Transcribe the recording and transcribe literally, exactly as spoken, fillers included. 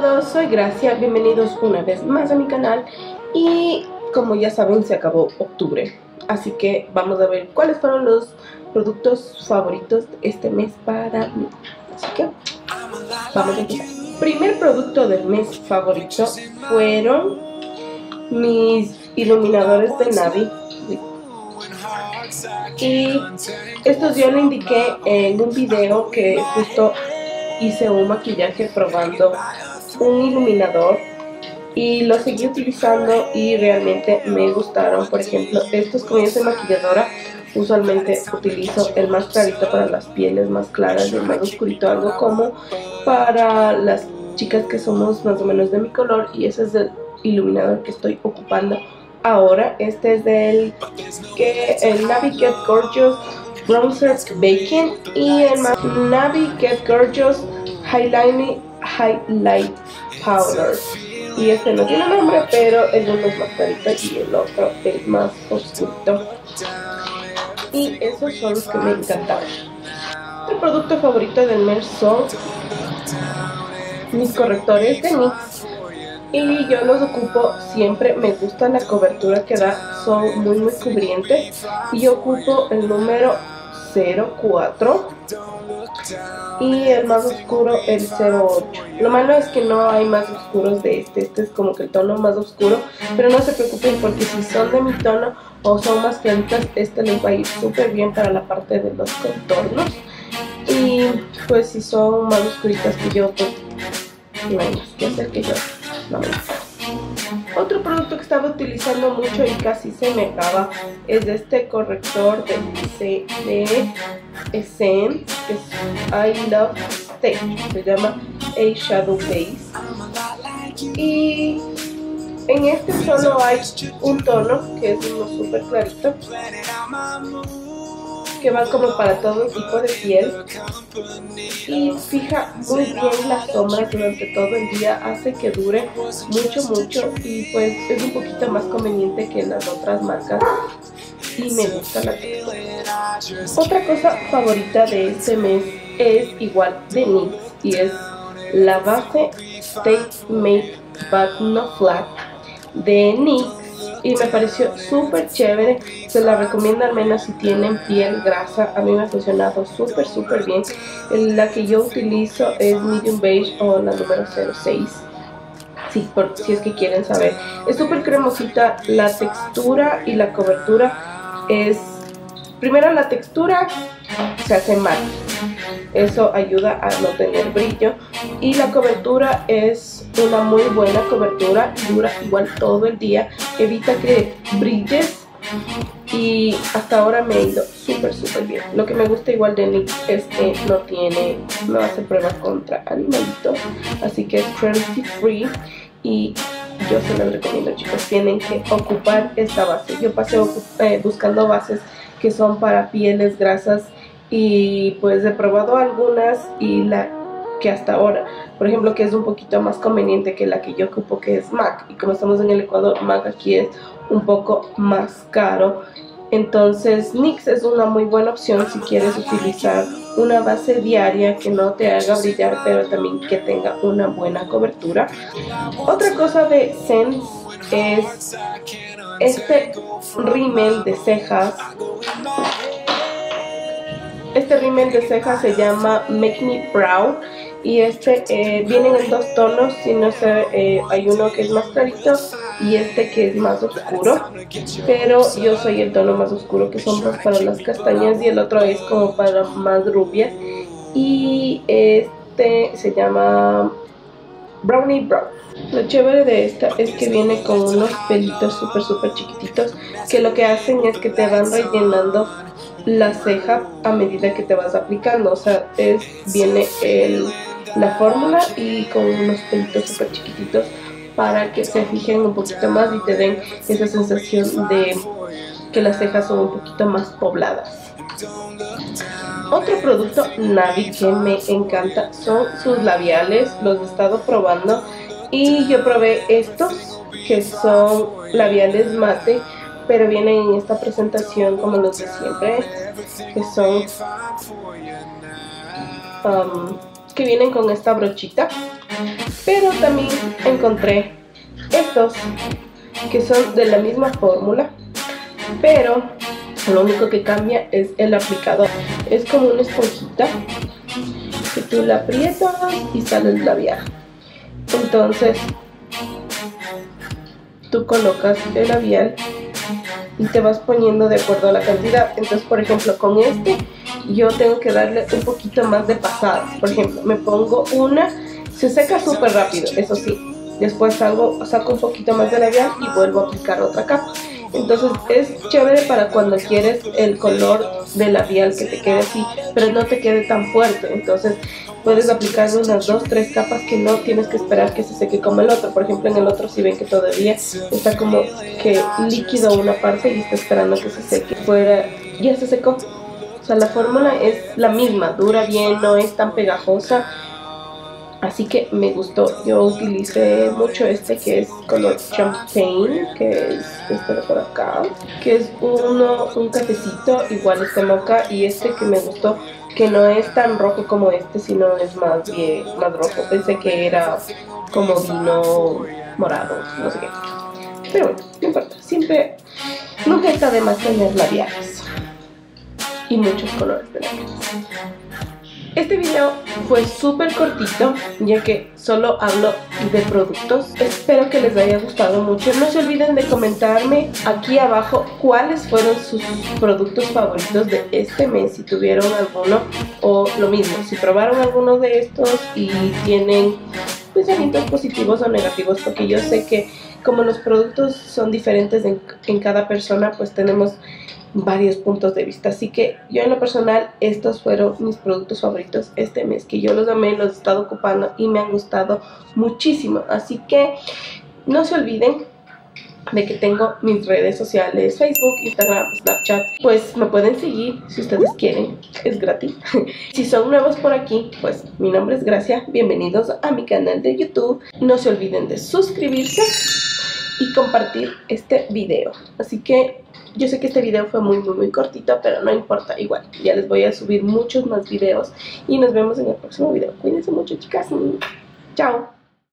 todos, soy Gracia, bienvenidos una vez más a mi canal. Y como ya saben, se acabó octubre, así que vamos a ver cuáles fueron los productos favoritos este mes para mí. Así que vamos a empezar. Primer producto del mes favorito fueron mis iluminadores de Nabi. Y estos yo lo indiqué en un video que justo hice un maquillaje probando un iluminador y lo seguí utilizando y realmente me gustaron. Por ejemplo, estos, como yo soy maquilladora, usualmente utilizo el más clarito para las pieles más claras y el más oscurito algo como para las chicas que somos más o menos de mi color, y ese es el iluminador que estoy ocupando ahora. Este es del que el Nabi Get Gorgeous Bronzer Baking y el Nabi Get Gorgeous Highlight Highlight Powder, y este no tiene nombre, pero el uno es más clarito y el otro es más oscuro, y esos son los que me encantaron. El producto favorito del mes son mis correctores de NYX y yo los ocupo siempre. Me gusta la cobertura que da, son muy muy cubrientes, y yo ocupo el número cero cuatro y el más oscuro el cero ocho. Lo malo es que no hay más oscuros de este, este es como que el tono más oscuro, pero no se preocupen porque si son de mi tono o son más claritas, este les va a ir súper bien para la parte de los contornos, y pues si son más oscuritas que yo, pues no hay más que hacer que yo. No. Otro producto que estaba utilizando mucho y casi se me acaba es este corrector de, de Essence, que es I Love Stay, se llama A Shadow Base, y en este solo hay un tono que es uno súper clarito que va como para todo tipo de piel y fija muy bien las sombras durante todo el día, hace que dure mucho mucho, y pues es un poquito más conveniente que las otras marcas y me gusta la textura. Otra cosa favorita de este mes es igual de NYX y es la base Stay Matte But Not Flat de NYX, y me pareció súper chévere. Se la recomiendo al menos si tienen piel grasa, a mí me ha funcionado súper súper bien. La que yo utilizo es Medium Beige o la número cero seis, sí, por, si es que quieren saber. Es súper cremosita la textura y la cobertura. Es primero la textura, se hace mate, eso ayuda a no tener brillo, y la cobertura es una muy buena cobertura, dura igual todo el día, evita que brilles, y hasta ahora me ha ido súper súper bien. Lo que me gusta igual de NYX es que no tiene, no hace pruebas contra animalitos, así que es cruelty free, y yo se los recomiendo, chicos, tienen que ocupar esta base. Yo pasé eh, buscando bases que son para pieles grasas y pues he probado algunas, y la que hasta ahora, por ejemplo, que es un poquito más conveniente que la que yo ocupo, que es Mac, y como estamos en el Ecuador, Mac aquí es un poco más caro, entonces NYX es una muy buena opción si quieres utilizar una base diaria que no te haga brillar, pero también que tenga una buena cobertura. Otra cosa de Essence es este rímel de cejas. Este rímel de cejas se llama Make Me Proud, y este eh, vienen en dos tonos, si no sé, eh, hay uno que es más clarito y este que es más oscuro, pero yo soy el tono más oscuro, que son más para las castañas, y el otro es como para más rubias, y este se llama Brownie Brow. Lo chévere de esta es que viene con unos pelitos súper súper chiquititos que lo que hacen es que te van rellenando la ceja a medida que te vas aplicando, o sea, es, viene el, la fórmula y con unos pelitos súper chiquititos para que se fijen un poquito más y te den esa sensación de que las cejas son un poquito más pobladas. Otro producto Nabi que me encanta son sus labiales, los he estado probando, y yo probé estos que son labiales mate, pero vienen en esta presentación como los de siempre, que son um, que vienen con esta brochita, Pero también encontré estos que son de la misma fórmula, pero lo único que cambia es el aplicador. Es como una esponjita que tú la aprietas y sale el labial. Entonces tú colocas el labial y te vas poniendo de acuerdo a la cantidad. Entonces, por ejemplo, con este yo tengo que darle un poquito más de pasadas. Por ejemplo, me pongo una, se seca súper rápido, eso sí. Después salgo, saco un poquito más de labial y vuelvo a aplicar otra capa. Entonces es chévere para cuando quieres el color de labial que te quede así, pero no te quede tan fuerte. Entonces puedes aplicar unas dos, tres capas que no tienes que esperar que se seque como el otro. Por ejemplo, en el otro si ven que todavía está como que líquido una parte y está esperando que se seque. Fuera, ya se secó. O sea, la fórmula es la misma, dura bien, no es tan pegajosa. Así que me gustó. Yo utilicé mucho este que es color champagne, que es este de por acá, que es uno, un cafecito, igual este moca, y este que me gustó, que no es tan rojo como este, sino es más bien, más rojo. Pensé que era como vino morado, no sé qué. Pero bueno, no importa, siempre, nunca está de más tener labiales y muchos colores de labiales. Este video fue súper cortito, ya que solo hablo de productos. Espero que les haya gustado mucho. No se olviden de comentarme aquí abajo cuáles fueron sus productos favoritos de este mes, si tuvieron alguno, o lo mismo, si probaron alguno de estos y tienen pensamientos positivos o negativos, porque yo sé que como los productos son diferentes en, en cada persona, pues tenemos varios puntos de vista. Así que yo en lo personal, estos fueron mis productos favoritos este mes, que yo los amé, los he estado ocupando y me han gustado muchísimo. Así que no se olviden de que tengo mis redes sociales, Facebook, Instagram, Snapchat. Pues me pueden seguir si ustedes quieren, es gratis. Si son nuevos por aquí, pues mi nombre es Gracia, bienvenidos a mi canal de YouTube. No se olviden de suscribirse y compartir este video. Así que yo sé que este video fue muy muy muy cortito, pero no importa, igual ya les voy a subir muchos más videos y nos vemos en el próximo video. Cuídense mucho, chicas. Chao.